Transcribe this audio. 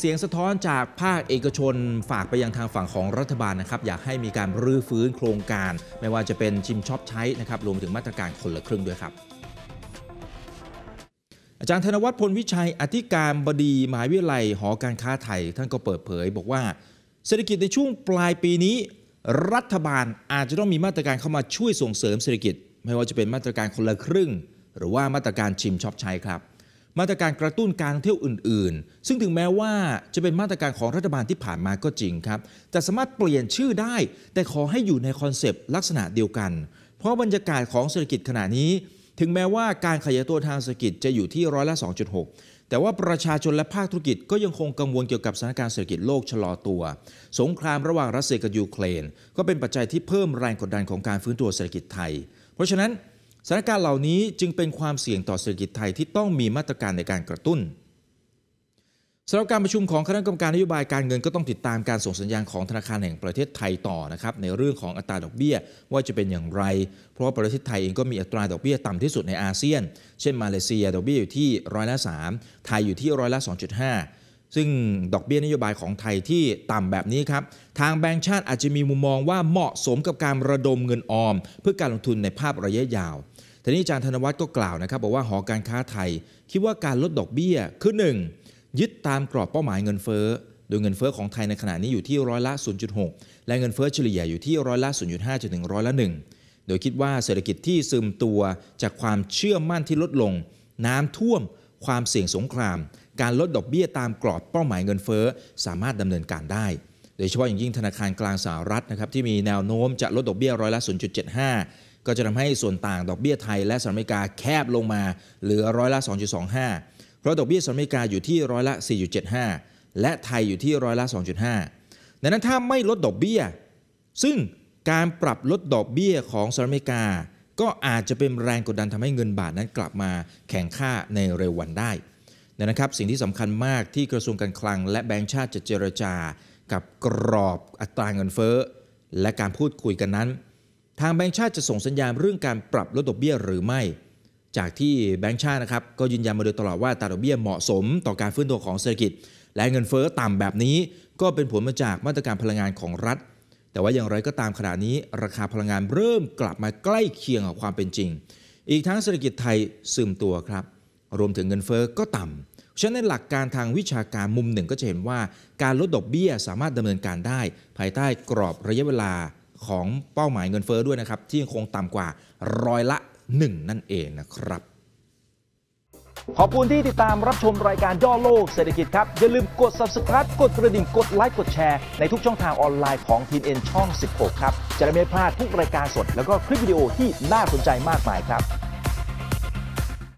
เสียงสะท้อนจากภาคเอกชนฝากไปยังทางฝั่งของรัฐบาลนะครับอยากให้มีการรื้อฟื้นโครงการไม่ว่าจะเป็นชิมช็อปใช้นะครับรวมถึงมาตรการคนละครึ่งด้วยครับอาจารย์ธนวัฒน์พลวิชัยอธิการบดีมหาวิทยาลัยหอการค้าไทยท่านก็เปิดเผยบอกว่าเศรษฐกิจในช่วงปลายปีนี้รัฐบาลอาจจะต้องมีมาตรการเข้ามาช่วยส่งเสริมเศรษฐกิจไม่ว่าจะเป็นมาตรการคนละครึ่งหรือว่ามาตรการชิมช็อปใช้ครับมาตรการกระตุ้นการท่องเที่ยวอื่นๆซึ่งถึงแม้ว่าจะเป็นมาตรการของรัฐบาลที่ผ่านมาก็จริงครับแต่สามารถเปลี่ยนชื่อได้แต่ขอให้อยู่ในคอนเซปต์ลักษณะเดียวกันเพราะบรรยากาศของเศรษฐกิจขณะนี้ถึงแม้ว่าการขยายตัวทางเศรษฐกิจจะอยู่ที่102.6แต่ว่าประชาชนและภาคธุรกิจก็ยังคงกังวลเกี่ยวกับสถานการณ์เศรษฐกิจโลกชะลอตัวสงครามระหว่างรัสเซียกับยูเครนก็เป็นปัจจัยที่เพิ่มแรงกดดันของการฟื้นตัวเศรษฐกิจไทยเพราะฉะนั้นสถานการณ์เหล่านี้จึงเป็นความเสี่ยงต่อเศรษฐกิจไทยที่ต้องมีมาตรการในการกระตุ้นสำหรับการประชุมของคณะกรรมการนโยบายการเงินก็ต้องติดตามการส่งสัญญาณของธนาคารแห่งประเทศไทยต่อนะครับในเรื่องของอัตราดอกเบี้ยว่าจะเป็นอย่างไรเพราะว่าประเทศไทยเองก็มีอัตราดอกเบี้ยต่ำที่สุดในอาเซียนเช่นมาเลเซียดอกเบี้ยอยู่ที่103%ไทยอยู่ที่102.5%ซึ่งดอกเบี้ยนโยบายของไทยที่ต่ำแบบนี้ครับทางแบงก์ชาติอาจจะมีมุมมองว่าเหมาะสมกับการระดมเงินออมเพื่อการลงทุนในภาพระยะยาวทีนี้อาจารย์ธนวัฒน์ก็กล่าวนะครับบอกว่าหอการค้าไทยคิดว่าการลดดอกเบี้ยคือ1ยึดตามกรอบเป้าหมายเงินเฟ้อโดยเงินเฟ้อของไทยในขณะนี้อยู่ที่0.6%และเงินเฟ้อเฉลี่ยอยู่ที่0.5%จนถึง1%โดยคิดว่าเศรษฐกิจที่ซึมตัวจากความเชื่อมั่นที่ลดลงน้ำท่วมความเสี่ยงสงครามการลดดอกเบี้ยตามกรอบเป้าหมายเงินเฟ้อสามารถดำเนินการได้โดยเฉพาะอย่างยิ่งธนาคารกลางสหรัฐนะครับที่มีแนวโน้มจะลดดอกเบี้ย0.75%ก็จะทำให้ส่วนต่างดอกเบี้ยไทยและสหรัฐอเมริกาแคบลงมาเหลือ2.25%เพราะดอกเบี้ยสหรัฐอเมริกาอยู่ที่4.75%และไทยอยู่ที่2.5%ดังนั้นถ้าไม่ลดดอกเบี้ยซึ่งการปรับลดดอกเบี้ยของสหรัฐอเมริกาก็อาจจะเป็นแรงกดดันทำให้เงินบาทนั้นกลับมาแข่งค่าในเร็ววันได้นะครับสิ่งที่สำคัญมากที่กระทรวงการคลังและแบงก์ชาติจะเจรจากับกรอบอัตราเงินเฟ้อและการพูดคุยกันนั้นทางแบงก์ชาติจะส่งสัญญาณเรื่องการปรับลดดอกเบี้ยหรือไม่จากที่แบงก์ชาตินะครับก็ยืนยันมาโดยตลอดว่าอัตราดอกเบี้ยเหมาะสมต่อการฟื้นตัวของเศรษฐกิจและเงินเฟ้อต่ำแบบนี้ก็เป็นผลมาจากมาตรการพลังงานของรัฐแต่ว่าอย่างไรก็ตามขณะนี้ราคาพลังงานเริ่มกลับมาใกล้เคียงกับความเป็นจริงอีกทั้งเศรษฐกิจไทยซึมตัวครับรวมถึงเงินเฟ้อก็ต่ำฉะนั้นหลักการทางวิชาการมุมหนึ่งก็จะเห็นว่าการลดดอกเบี้ยสามารถดำเนินการได้ภายใต้กรอบระยะเวลาของเป้าหมายเงินเฟ้อด้วยนะครับที่ยังคงต่ำกว่า1%นั่นเองนะครับขอบคุณที่ติดตามรับชมรายการย่อโลกเศรษฐกิจครับอย่าลืมกด Subscribe กดกระดิ่งกดไลค์กดแชร์ในทุกช่องทางออนไลน์ของ TNN ช่อง 16ครับจะได้ไม่พลาดทุกรายการสดแล้วก็คลิปวิดีโอที่น่าสนใจมากมายครับ